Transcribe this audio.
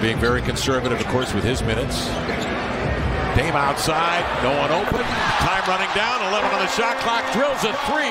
They're being very conservative, of course, with his minutes. Dame outside, no one open. Time running down, 11 on the shot clock, drills a three.